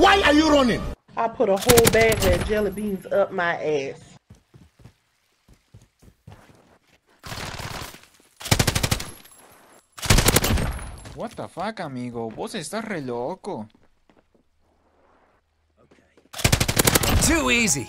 Why are you running? I put a whole bag of jelly beans up my ass. What the fuck, amigo? Vos estás re loco. Okay. Too easy.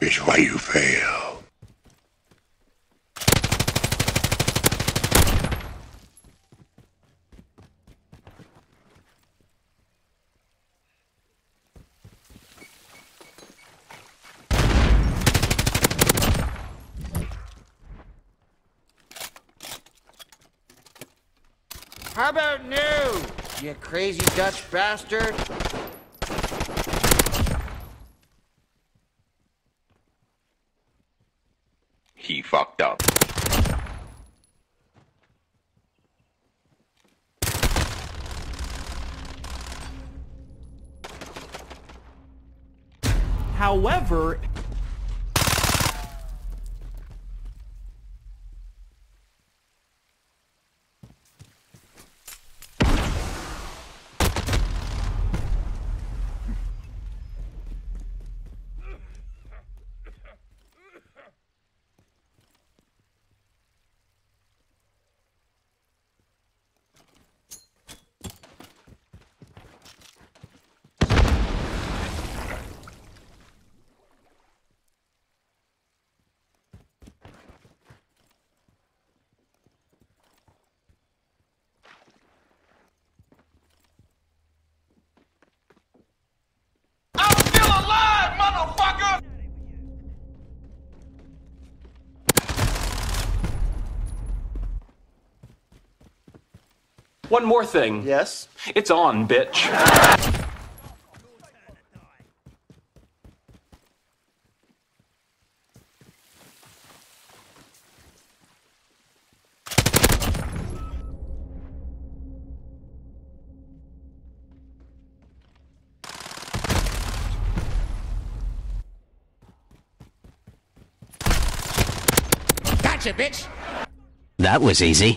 Is why you fail. How about new, you crazy Dutch bastard? He fucked up. However, one more thing. Yes? It's on, bitch. Gotcha, bitch! That was easy.